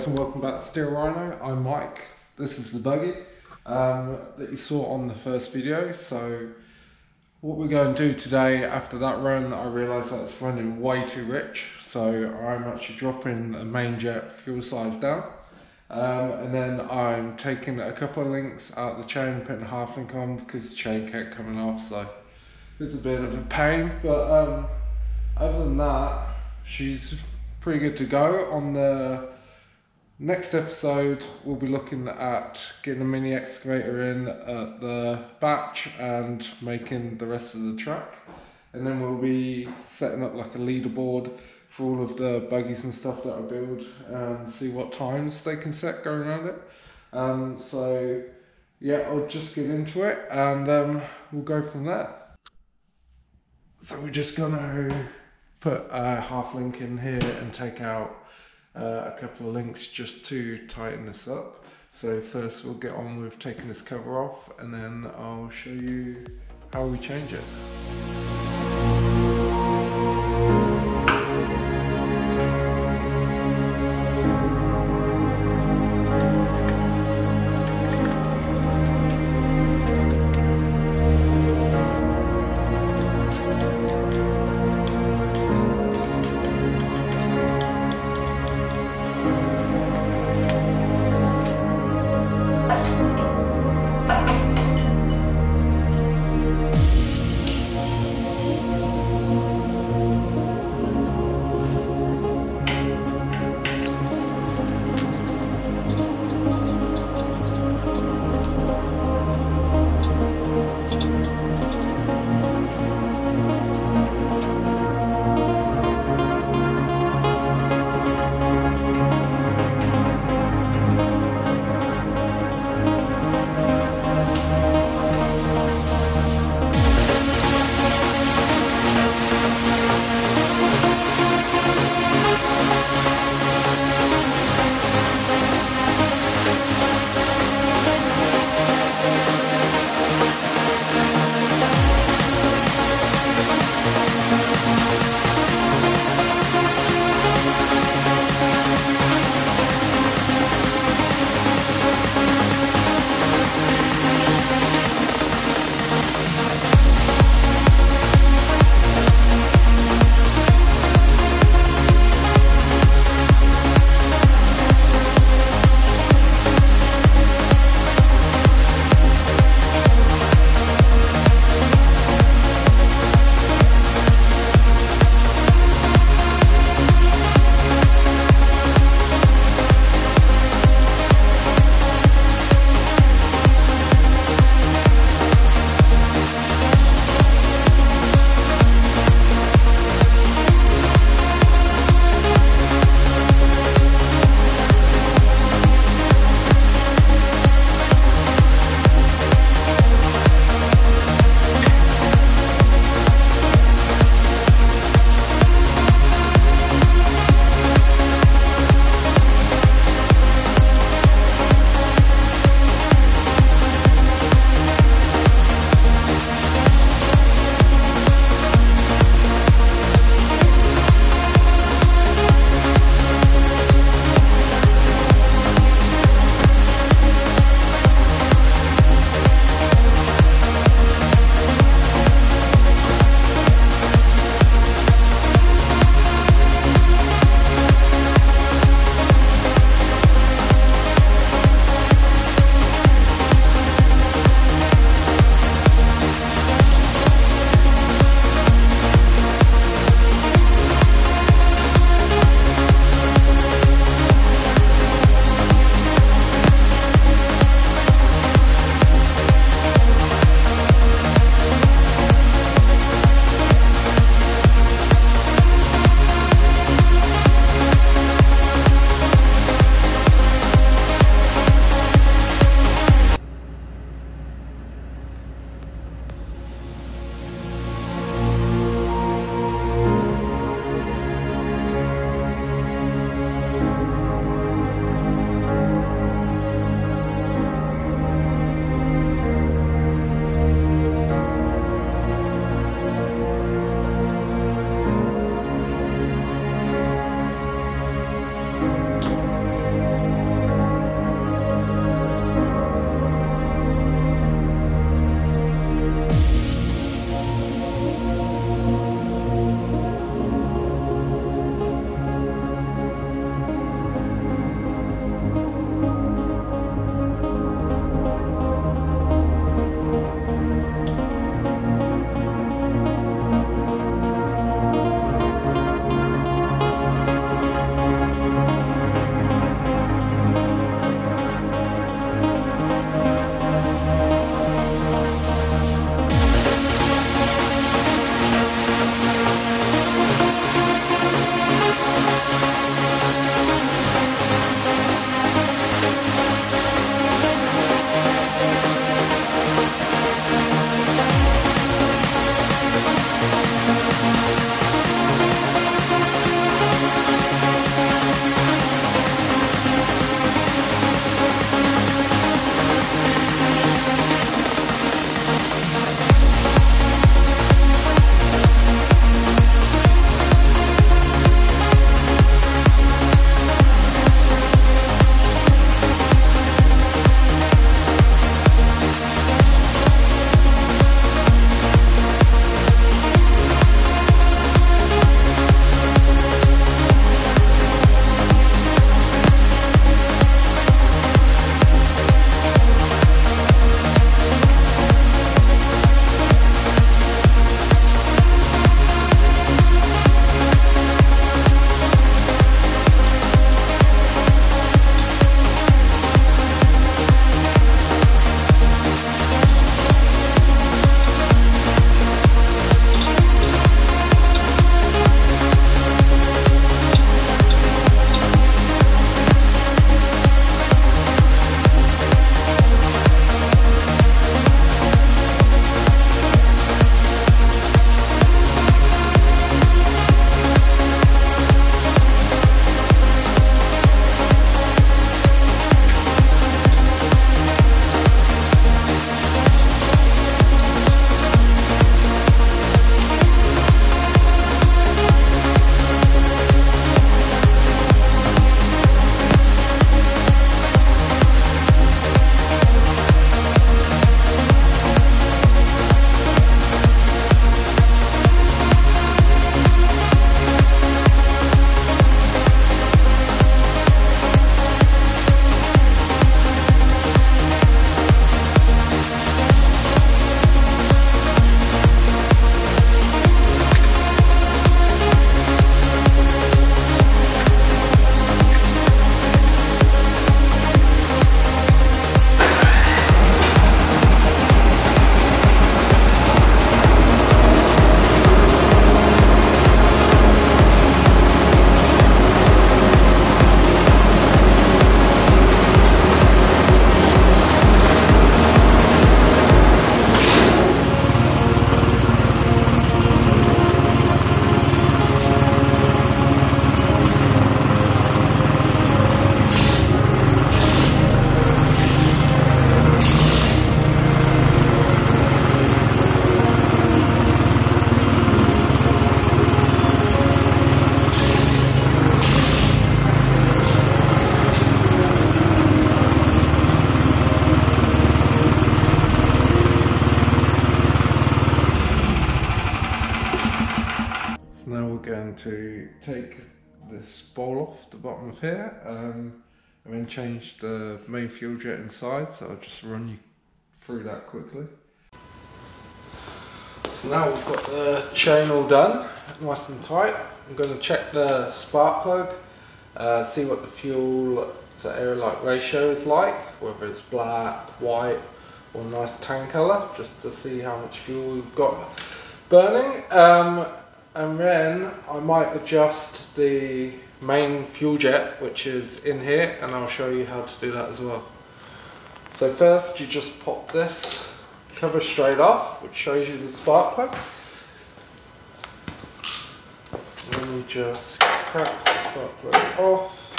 guys, and welcome back to Steel Rhino. I'm Mike. This is the buggy that you saw on the first video. So what we're going to do today, after that run, I realised that it's running way too rich, so I'm actually dropping a main jet fuel size down, and then I'm taking a couple of links out of the chain, putting a half link on because the chain kept coming off, so it's a bit of a pain. But other than that, she's pretty good to go. On the next episode, we'll be looking at getting a mini excavator in at the batch and making the rest of the track, and then we'll be setting up like a leaderboard for all of the buggies and stuff that I build and see what times they can set going around it. So yeah, I'll just get into it and we'll go from there. So we're just gonna put a half link in here and take out a couple of links just to tighten this up. So first we'll get on with taking this cover off, and then I'll show you how we change it. going to take this bowl off the bottom of here and then change the main fuel jet inside, so I'll just run you through that quickly. So now we've got the chain all done, nice and tight. I'm going to check the spark plug, see what the fuel to air light ratio is like, whether it's black, white or nice tan colour, just to see how much fuel we've got burning. And then I might adjust the main fuel jet, which is in here, and I'll show you how to do that as well. So first you just pop this cover straight off, which shows you the spark plug. And then you just crack the spark plug off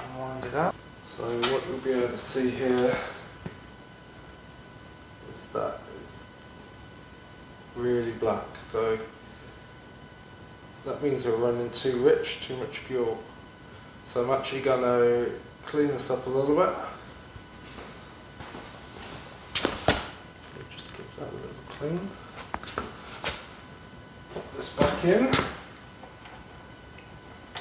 and wind it up. So what you'll be able to see here is that it's really black, so that means we're running too rich, too much fuel. So I'm actually going to clean this up a little bit. So just give that a little clean. Put this back in.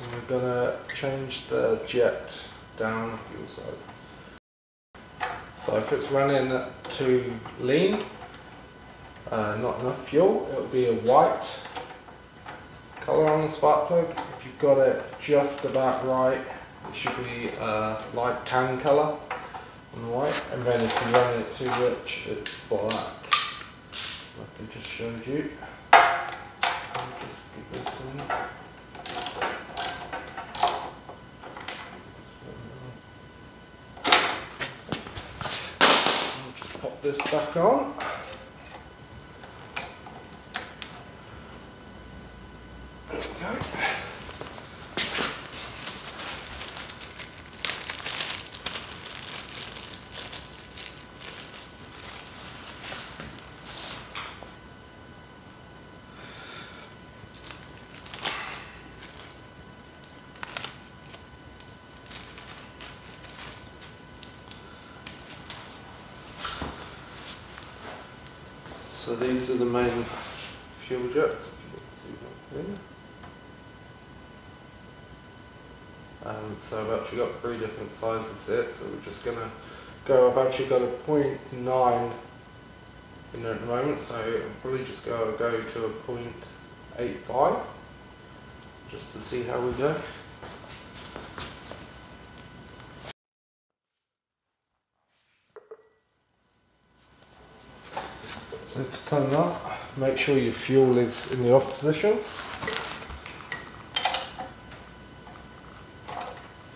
And we're going to change the jet down fuel size. So if it's running too lean, not enough fuel, it'll be a white colour on the spark plug. If you've got it just about right, it should be a light tan colour on the white, and then if you run it too rich, it's black, like I just showed you. I'll just get this in. I'll just pop this back on. So these are the main fuel jets, if you can see them here. So I've actually got three different sizes here, so we're just going to go, I've actually got a 0.9 in there at the moment, so it'll probably just go to a 0.85, just to see how we go. So to turn it off, make sure your fuel is in the off position.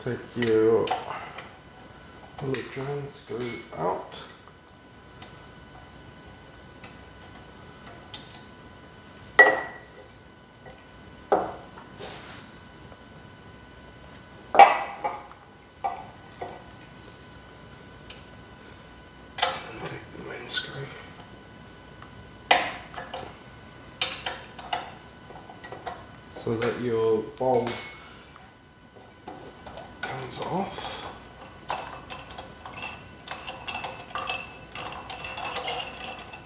Take your little drain screw out. And take the main screw. So that your bulb comes off.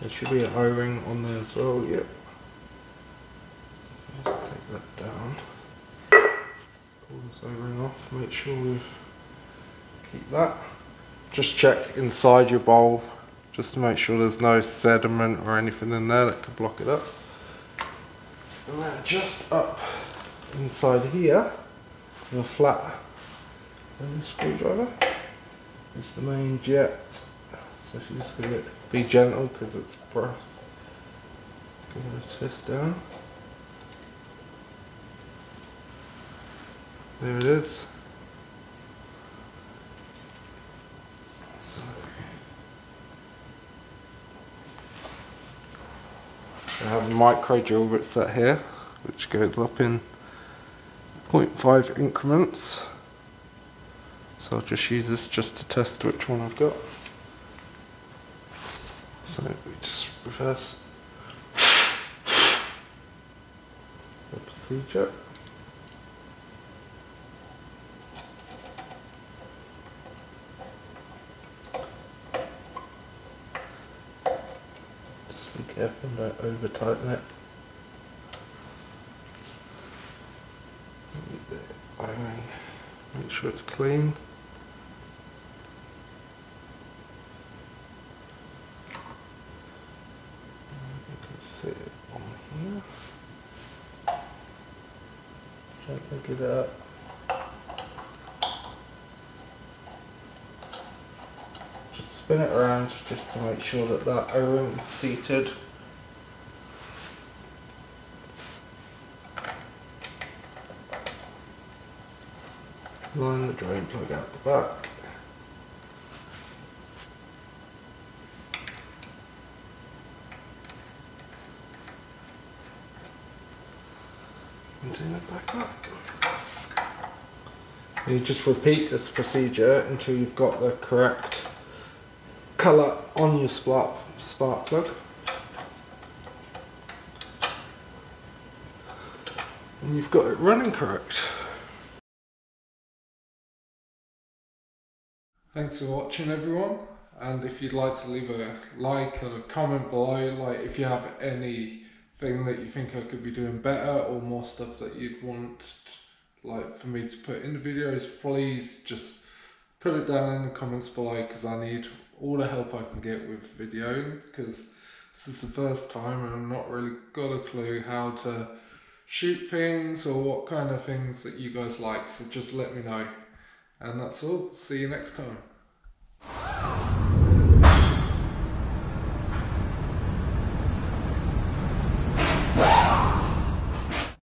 There should be an O-ring on there as well, yep. Just take that down. Pull this O-ring off, make sure we keep that. Just check inside your bulb, just to make sure there's no sediment or anything in there that could block it up. And then just up inside here, the flat and the screwdriver is the main jet. So if you just give it, be gentle because it's brass. Give it a twist down. There it is. So I have a micro drill bit set here, which goes up in 0.5 increments. So I'll just use this just to test which one I've got. So we just reverse the procedure. Careful, don't over tighten it. sure it's clean. You can see it on here. Gently get it up. Just spin it around just to make sure that that O-ring is seated. Line the drain plug out the back. And turn it back up. And you just repeat this procedure until you've got the correct colour on your spark plug. And you've got it running correct. Thanks for watching, everyone, and if you'd like to leave a like or a comment below, like if you have anything that you think I could be doing better or more stuff that you'd want like for me to put in the videos, please just put it down in the comments below, because I need all the help I can get with video, because this is the first time and I've not really got a clue how to shoot things or what kind of things that you guys like, so just let me know. And that's all. See you next time.